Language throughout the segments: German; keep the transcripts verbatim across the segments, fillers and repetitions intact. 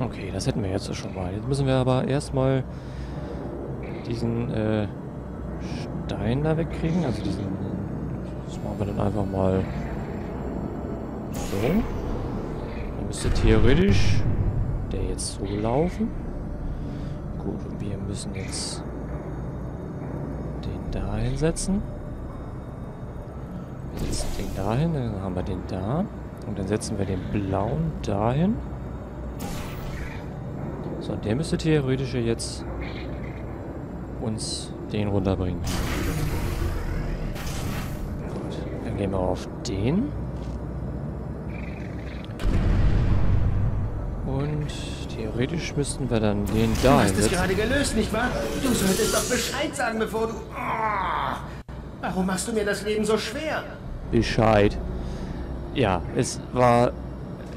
Okay, das hätten wir jetzt schon mal. Jetzt müssen wir aber erstmal diesen äh, Stein da wegkriegen. Also diesen... Das machen wir dann einfach mal so. Dann müsste theoretisch der jetzt so laufen. Gut, und wir müssen jetzt den da hinsetzen. Wir setzen den dahin, dann haben wir den da. Und dann setzen wir den blauen dahin. So, und der müsste theoretisch jetzt uns den runterbringen. Gut, dann gehen wir auf den. Und theoretisch müssten wir dann den dahin. Du hast es gerade gelöst, nicht wahr? Du solltest doch Bescheid sagen, bevor du... Oh, warum machst du mir das Leben so schwer? Bescheid. Ja, es war,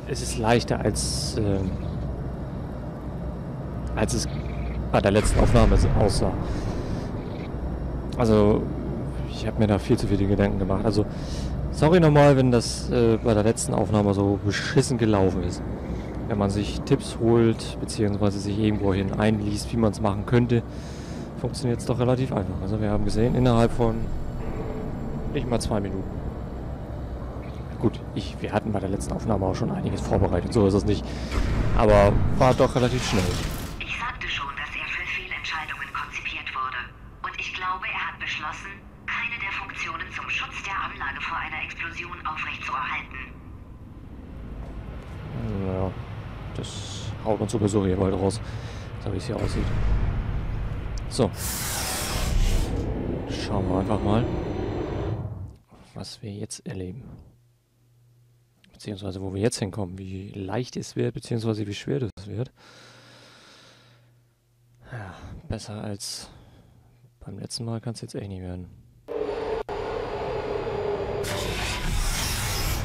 es ist leichter als, ähm, als es bei der letzten Aufnahme aussah. Also, ich habe mir da viel zu viele Gedanken gemacht. Also, sorry nochmal, wenn das äh, bei der letzten Aufnahme so beschissen gelaufen ist. Wenn man sich Tipps holt, beziehungsweise sich irgendwohin einliest, wie man es machen könnte, funktioniert es doch relativ einfach. Also, wir haben gesehen, innerhalb von nicht mal zwei Minuten. Gut, ich, wir hatten bei der letzten Aufnahme auch schon einiges vorbereitet, so ist es nicht. Aber war doch relativ schnell. Ich sagte schon, dass er für Fehlentscheidungen konzipiert wurde. Und ich glaube, er hat beschlossen, keine der Funktionen zum Schutz der Anlage vor einer Explosion aufrechtzuerhalten. Ja, das haut uns sowieso hier bald raus, so wie es hier aussieht. So. Schauen wir einfach mal, was wir jetzt erleben. Beziehungsweise wo wir jetzt hinkommen, wie leicht es wird, beziehungsweise wie schwer das wird. Ja, besser als beim letzten Mal kann es jetzt echt nicht werden.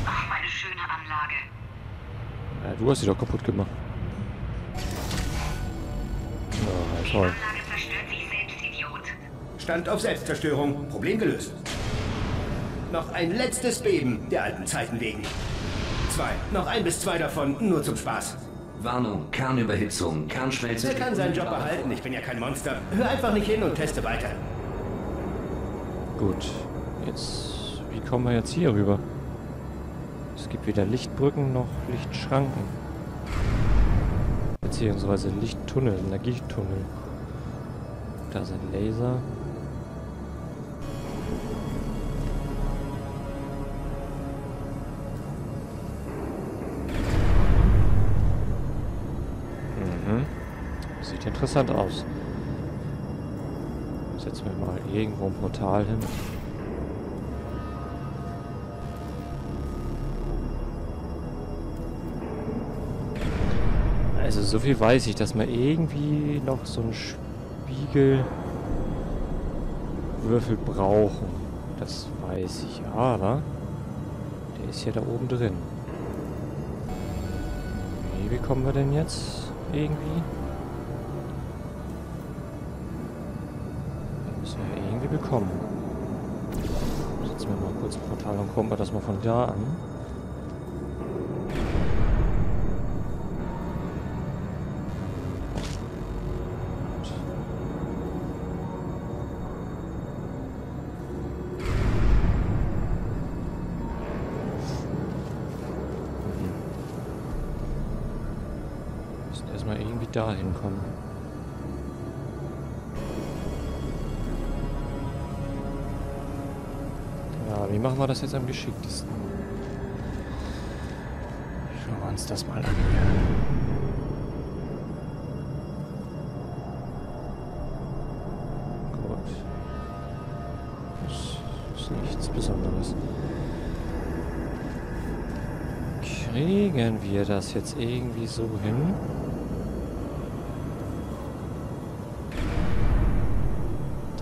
Ach, meine schöne Anlage. Ja, du hast sie doch kaputt gemacht. Oh, toll. Die Anlage zerstört sich selbst, Idiot. Stand auf Selbstzerstörung. Problem gelöst. Noch ein letztes Beben der alten Zeiten wegen. Zwei. Noch ein bis zwei davon, nur zum Spaß. Warnung, Kernüberhitzung, Kernschmelze... Er kann seinen Job behalten, ich bin ja kein Monster. Hör einfach nicht hin und teste weiter. Gut, jetzt... Wie kommen wir jetzt hier rüber? Es gibt weder Lichtbrücken noch Lichtschranken. Beziehungsweise Lichttunnel, Energietunnel. Da sind Laser. Interessant aus. Setzen wir mal irgendwo ein Portal hin. Also so viel weiß ich, dass man irgendwie noch so einen Spiegelwürfel brauchen. Das weiß ich, aber der ist ja da oben drin. Nee, wie kommen wir denn jetzt irgendwie? Kommen. Setzen wir mal kurz ein Portal und kommen wir das mal von da an. Wir müssen erstmal irgendwie dahin kommen. Wie machen wir das jetzt am geschicktesten? Schauen wir uns das mal an. Gut. Das ist nichts Besonderes. Kriegen wir das jetzt irgendwie so hin?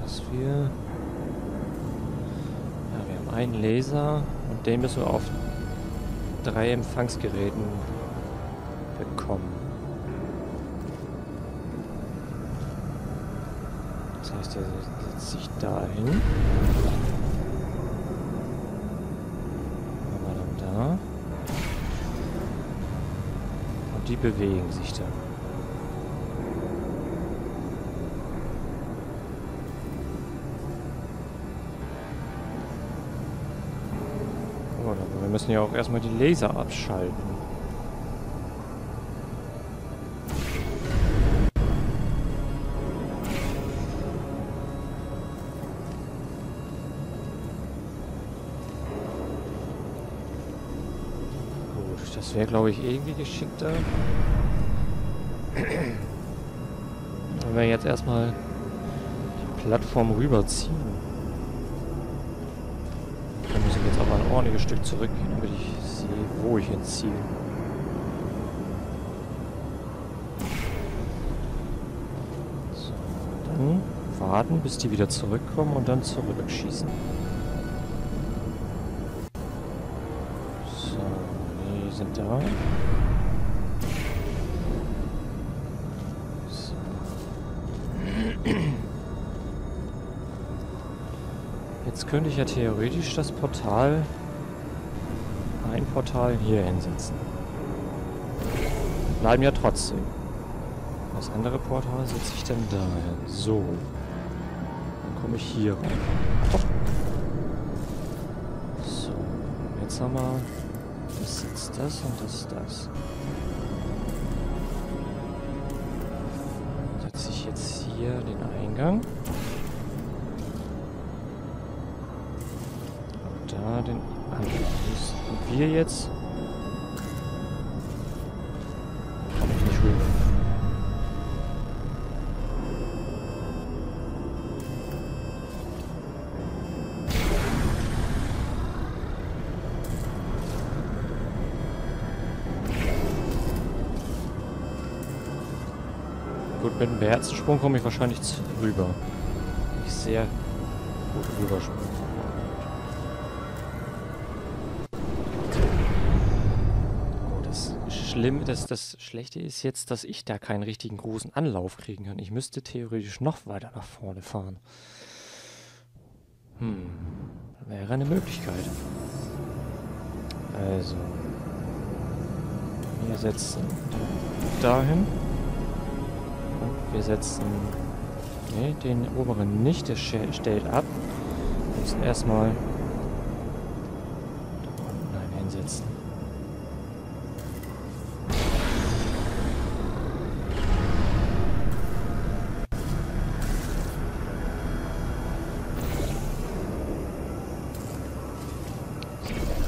Dass wir... Ein Laser und den müssen wir auf drei Empfangsgeräten bekommen. Das heißt, der setzt sich da hin. Dann da. Die bewegen sich dann. Oh, aber wir müssen ja auch erstmal die Laser abschalten. Das wäre, glaube ich, irgendwie geschickter. Wenn wir jetzt erstmal die Plattform rüberziehen. Da muss ich jetzt aber ein ordentliches Stück zurückgehen, damit ich sehe, wo ich hinziehe. So, dann warten, bis die wieder zurückkommen und dann zurückschießen. Sind da. So. Jetzt könnte ich ja theoretisch das Portal, ein Portal hier hinsetzen. Bleiben ja trotzdem. Das andere Portal setze ich dann da hin. So. Dann komme ich hier rein. So. Jetzt haben wir... Das ist das und das ist das. Dann setze ich jetzt hier den Eingang. Und da den Anfang. Müssen wir jetzt... Da komme ich nicht rüber. Gut, mit einem beherzten Sprung komme ich wahrscheinlich rüber. Ich sehr gut rüberspringen. Oh, das Schlimme, das, das Schlechte ist jetzt, dass ich da keinen richtigen großen Anlauf kriegen kann. Ich müsste theoretisch noch weiter nach vorne fahren. Hm, wäre eine Möglichkeit. Also, wir setzen dahin. Wir setzen nee, den oberen nicht, der stellt ab. Wir müssen erstmal da unten einen hinsetzen.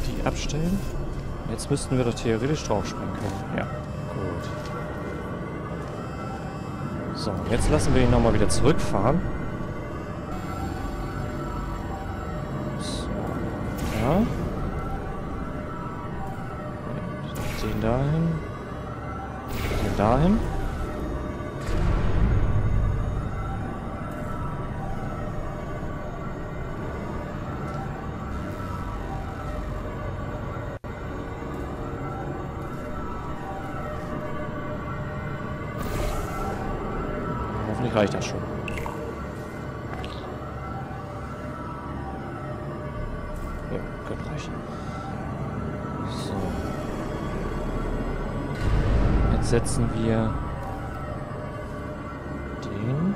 Die abstellen. Jetzt müssten wir doch theoretisch drauf springen können. Ja, gut. So, jetzt lassen wir ihn nochmal wieder zurückfahren. So, ja. Den dahin. Den dahin. Reicht das schon. Ja, könnte reichen. So. Jetzt setzen wir den.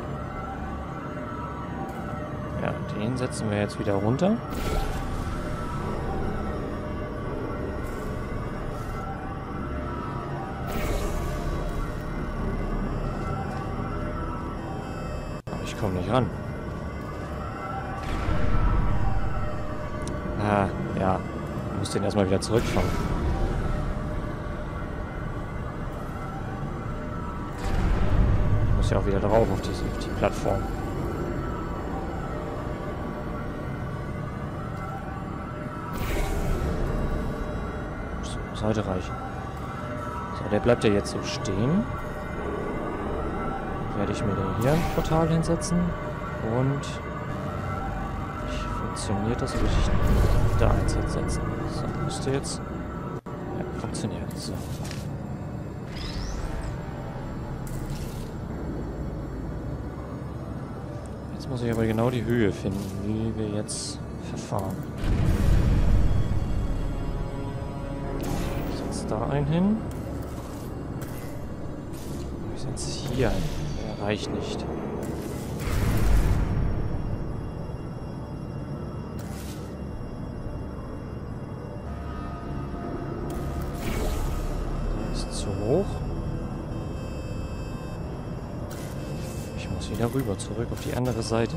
Ja, den setzen wir jetzt wieder runter. Ich komme nicht ran. Ah, ja. Ich muss den erstmal wieder zurückfahren. Ich muss ja auch wieder drauf auf die, auf die Plattform. So, sollte reichen. So, der bleibt ja jetzt so stehen. Werde ich mir dann hier ein Portal hinsetzen und funktioniert das, würde ich da eins hinsetzen. So, müsste jetzt. Ja, funktioniert. So. Jetzt muss ich aber genau die Höhe finden, wie wir jetzt verfahren. Ich setze da einen hin. ist jetzt hier? Er reicht nicht. Der ist zu hoch. Ich muss wieder rüber, zurück auf die andere Seite.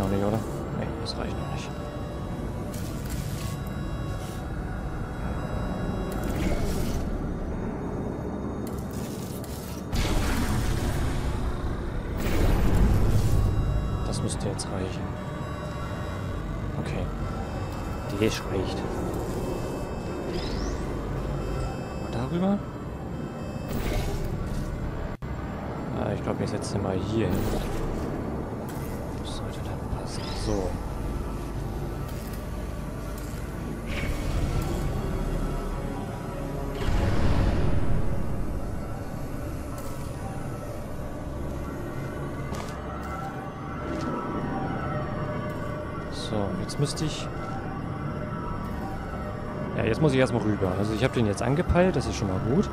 Noch nicht, oder? Nee, das reicht noch nicht. Das müsste jetzt reichen. Okay. Das reicht. Und darüber? Ah, ich glaube, wir setzen mal hier hin. So. So, jetzt müsste ich... Ja, jetzt muss ich erstmal rüber. Also ich habe den jetzt angepeilt, das ist schon mal gut.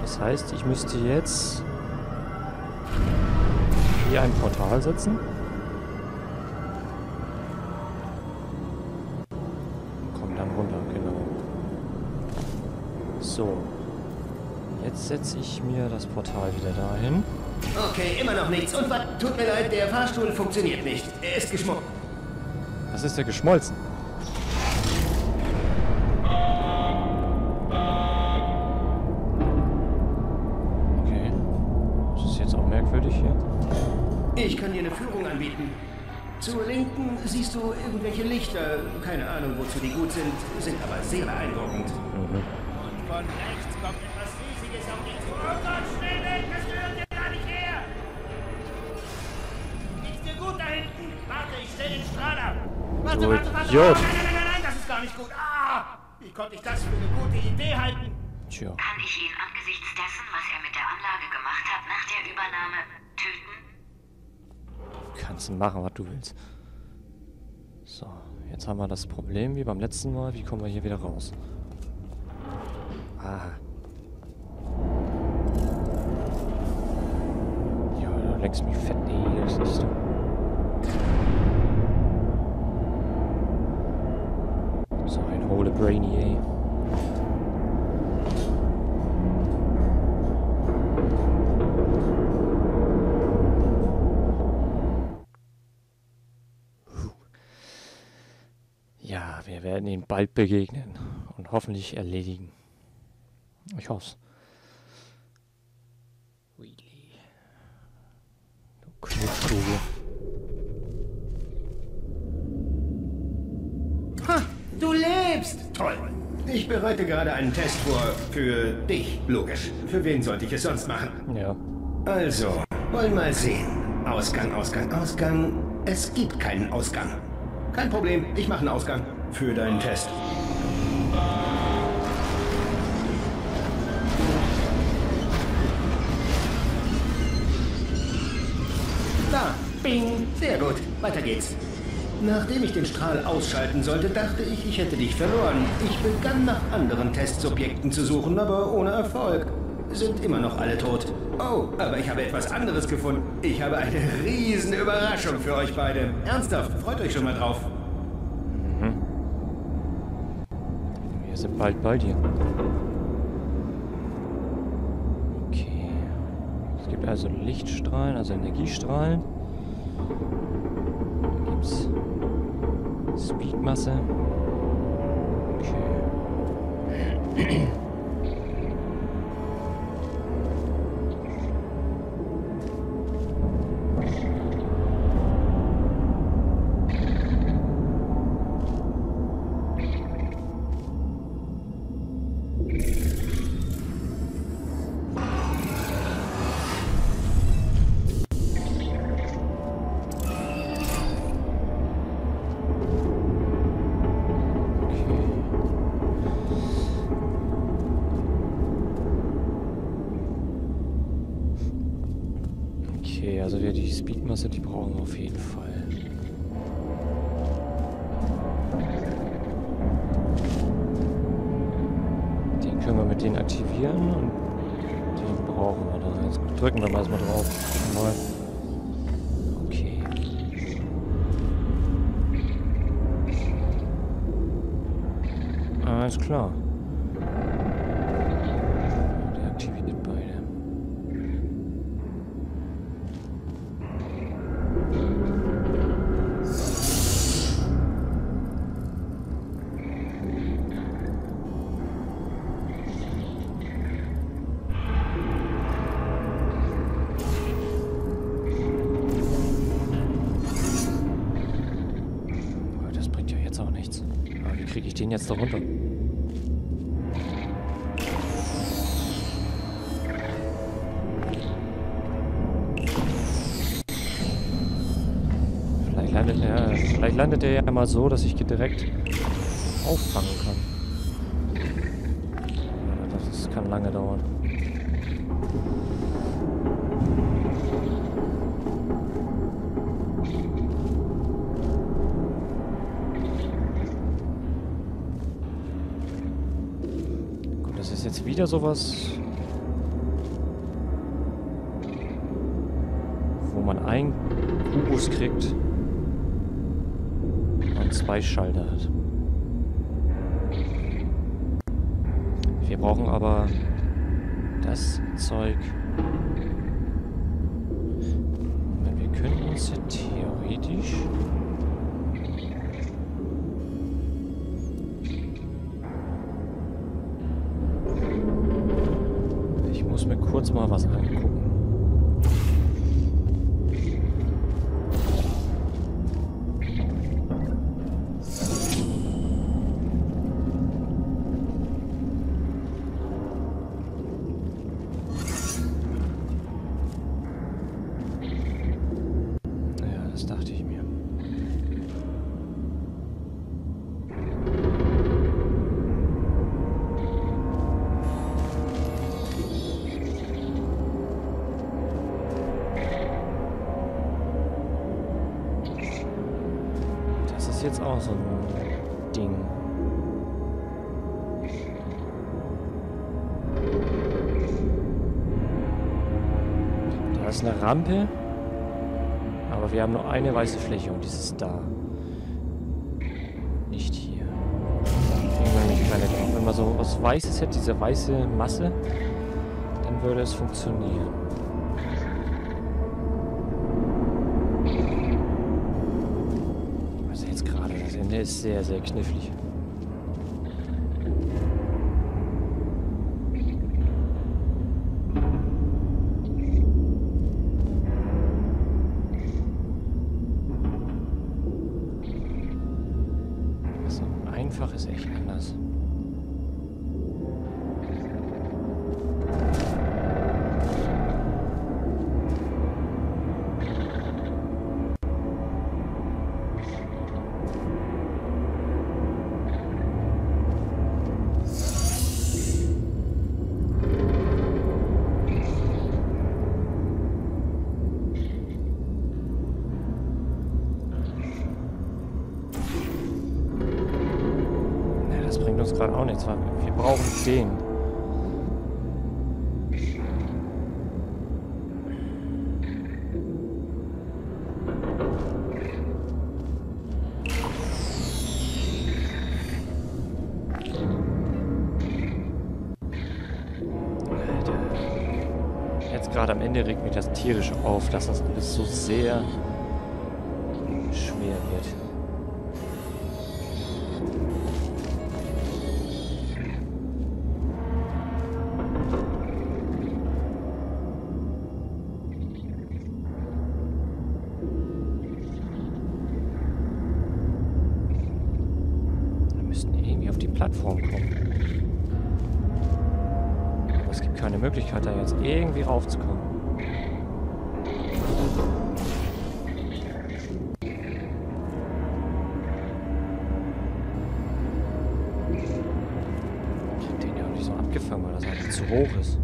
Das heißt, ich müsste jetzt hier ein Portal setzen. So, jetzt setze ich mir das Portal wieder dahin. Okay, immer noch nichts. Und was? Tut mir leid, der Fahrstuhl funktioniert nicht. Er ist geschmolzen. Was ist der geschmolzen? Okay, das ist jetzt auch merkwürdig hier. Ich kann dir eine Führung anbieten. Zur Linken siehst du irgendwelche Lichter. Keine Ahnung, wozu die gut sind, sind aber sehr beeindruckend. Mhm. Von rechts kommt etwas Riesiges auf dich zu. Oh Gott, schnell weg! Das gehört dir gar nicht her! Geht's dir gut da hinten? Warte, ich stelle den Strahl ab! Warte, oh, warte, warte! Oh, nein, nein, nein, nein, das ist gar nicht gut! Ah! Wie konnte ich das für eine gute Idee halten? Tja. Kann ich ihn angesichts dessen, was er mit der Anlage gemacht hat, nach der Übernahme töten? Du kannst machen, was du willst. So, jetzt haben wir das Problem wie beim letzten Mal. Wie kommen wir hier wieder raus? Ah. Ja, du leckst mich fett, ey, das siehst du. So ein hohle Brainy, ey. Puh. Ja, wir werden ihm bald begegnen und hoffentlich erledigen. Ich hoffe es. Really? Du Knutschkugel. Ha! Du lebst! Toll! Ich bereite gerade einen Test vor. Für dich, logisch. Für wen sollte ich es sonst machen? Ja. Also, wollen mal sehen. Ausgang, Ausgang, Ausgang. Es gibt keinen Ausgang. Kein Problem, ich mache einen Ausgang. Für deinen Test. Bing! Sehr gut, weiter geht's. Nachdem ich den Strahl ausschalten sollte, dachte ich, ich hätte dich verloren. Ich begann nach anderen Testsubjekten zu suchen, aber ohne Erfolg. Sind immer noch alle tot. Oh, aber ich habe etwas anderes gefunden. Ich habe eine riesen Überraschung für euch beide. Ernsthaft, freut euch schon mal drauf. Mhm. Wir sind bald bei dir. Okay. Es gibt also Lichtstrahlen, also Energiestrahlen. Da gibt's Speedmasse. Okay. wir die Speedmasse, die brauchen wir auf jeden Fall. Den können wir mit denen aktivieren und den brauchen wir dann. Jetzt drücken wir mal erstmal drauf. Gucken mal. Alles klar. Der aktiviert beide. Boah, das bringt ja jetzt auch nichts. Aber wie kriege ich den jetzt da runter? Landet er, vielleicht landet er ja einmal so, dass ich direkt auffangen kann. Das, ist, kann lange dauern. Gut, das ist jetzt wieder sowas, wo man einen Kubus kriegt. Zwei Schalter hat. Wir brauchen aber das Zeug. Wir können uns ja theoretisch ich muss mir kurz mal was angucken. Jetzt auch so ein Ding. Da ist eine Rampe, aber wir haben nur eine weiße Fläche und dieses da. Nicht hier. Wenn man so was Weißes hätte, diese weiße Masse, dann würde es funktionieren. Der ist sehr, sehr knifflig. Also einfach ist echt anders. Uns gerade auch nichts, weil wir brauchen den. Jetzt gerade am Ende regt mich das tierisch auf, dass das alles so sehr schwer wird. Plattform kommen. Aber es gibt keine Möglichkeit, da jetzt irgendwie raufzukommen. Ich hab den ja auch nicht so abgefangen, weil das halt zu hoch ist.